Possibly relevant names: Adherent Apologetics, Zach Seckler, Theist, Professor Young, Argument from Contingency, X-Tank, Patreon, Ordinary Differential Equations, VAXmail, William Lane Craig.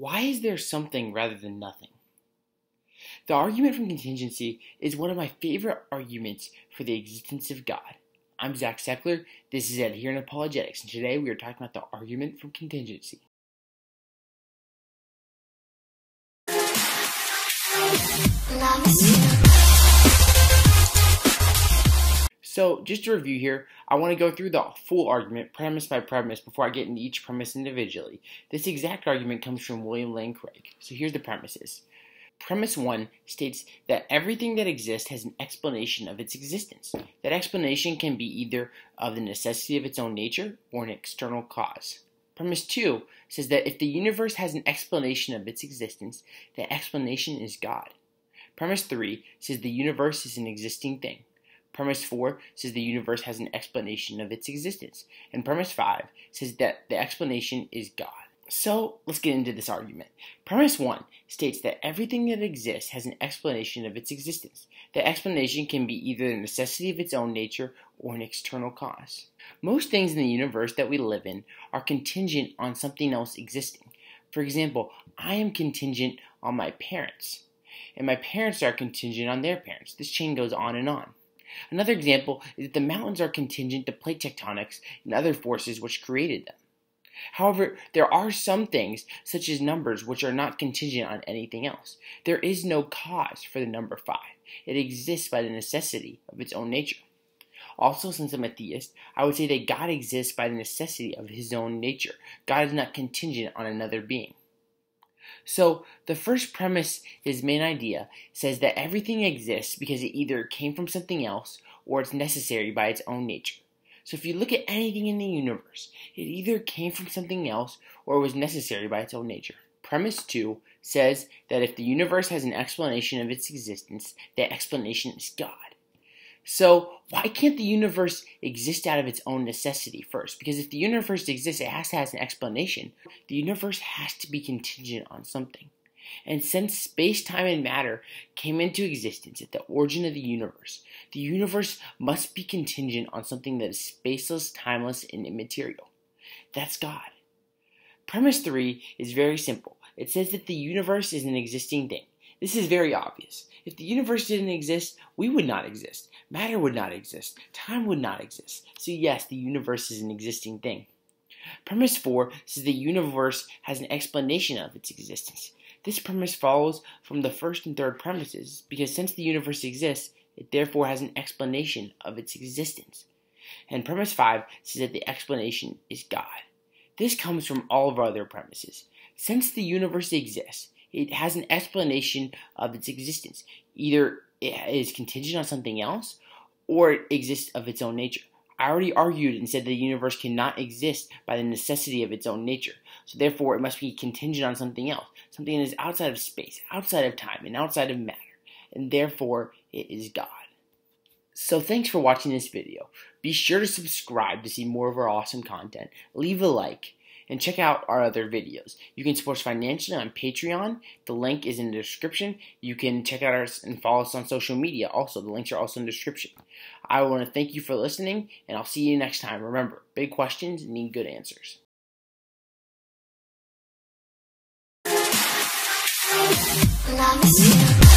why is there something rather than nothing? The argument from contingency is one of my favorite arguments for the existence of God. I'm Zach Seckler, this is Adherent Apologetics, and today we are talking about the argument from contingency. So, just to review here, I want to go through the full argument, premise by premise, before I get into each premise individually. This exact argument comes from William Lane Craig. So here's the premises. Premise 1 states that everything that exists has an explanation of its existence. That explanation can be either of the necessity of its own nature or an external cause. Premise 2 says that if the universe has an explanation of its existence, the explanation is God. Premise 3 says the universe is an existing thing. Premise 4 says the universe has an explanation of its existence. And premise 5 says that the explanation is God. So, let's get into this argument. Premise 1 states that everything that exists has an explanation of its existence. The explanation can be either the necessity of its own nature or an external cause. Most things in the universe that we live in are contingent on something else existing. For example, I am contingent on my parents, and my parents are contingent on their parents. This chain goes on and on. Another example is that the mountains are contingent to plate tectonics and other forces which created them. However, there are some things, such as numbers, which are not contingent on anything else. There is no cause for the number 5. It exists by the necessity of its own nature. Also, since I'm a theist, I would say that God exists by the necessity of his own nature. God is not contingent on another being. So, the first premise, his main idea, says that everything exists because it either came from something else or it's necessary by its own nature. So if you look at anything in the universe, it either came from something else or was necessary by its own nature. Premise 2 says that if the universe has an explanation of its existence, the explanation is God. So why can't the universe exist out of its own necessity first? Because if the universe exists, it has to have an explanation. The universe has to be contingent on something. And since space, time, and matter came into existence at the origin of the universe must be contingent on something that is spaceless, timeless, and immaterial. That's God. Premise 3 is very simple. It says that the universe is an existing thing. This is very obvious. If the universe didn't exist, we would not exist. Matter would not exist. Time would not exist. So yes, the universe is an existing thing. Premise 4 says the universe has an explanation of its existence. This premise follows from the first and third premises, because since the universe exists, it therefore has an explanation of its existence. And premise 5 says that the explanation is God. This comes from all of our other premises. Since the universe exists, it has an explanation of its existence. Either it is contingent on something else, or it exists of its own nature. I already argued and said the universe cannot exist by the necessity of its own nature. So therefore, it must be contingent on something else. Something that is outside of space, outside of time, and outside of matter. And therefore, it is God. So thanks for watching this video. Be sure to subscribe to see more of our awesome content. Leave a like. And check out our other videos. You can support us financially on Patreon. The link is in the description. You can check out us and follow us on social media also. The links are also in the description. I want to thank you for listening, and I'll see you next time. Remember, big questions need good answers. Love you.